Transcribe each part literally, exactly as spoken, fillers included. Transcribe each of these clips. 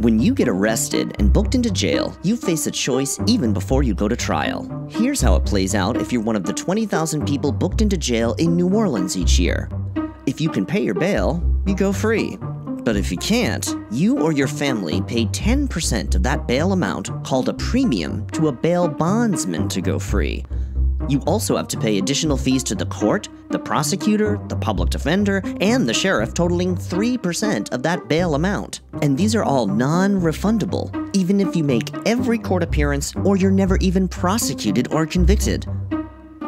When you get arrested and booked into jail, you face a choice even before you go to trial. Here's how it plays out if you're one of the twenty thousand people booked into jail in New Orleans each year. If you can pay your bail, you go free. But if you can't, you or your family pay ten percent of that bail amount, called a premium, to a bail bondsman to go free. You also have to pay additional fees to the court, the prosecutor, the public defender, and the sheriff, totaling three percent of that bail amount. And these are all non-refundable, even if you make every court appearance or you're never even prosecuted or convicted.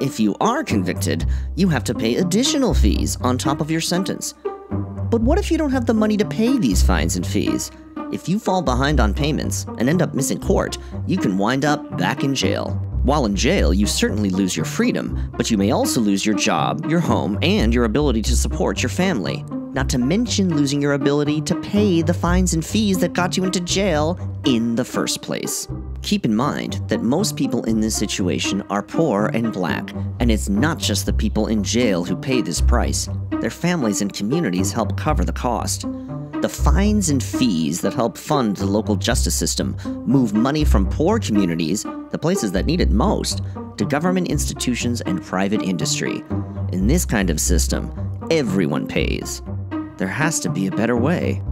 If you are convicted, you have to pay additional fees on top of your sentence. But what if you don't have the money to pay these fines and fees? If you fall behind on payments and end up missing court, you can wind up back in jail. While in jail, you certainly lose your freedom, but you may also lose your job, your home, and your ability to support your family. Not to mention losing your ability to pay the fines and fees that got you into jail in the first place. Keep in mind that most people in this situation are poor and black, and it's not just the people in jail who pay this price. Their families and communities help cover the cost. The fines and fees that help fund the local justice system move money from poor communities, the places that need it most, to government institutions and private industry. In this kind of system, everyone pays. There has to be a better way.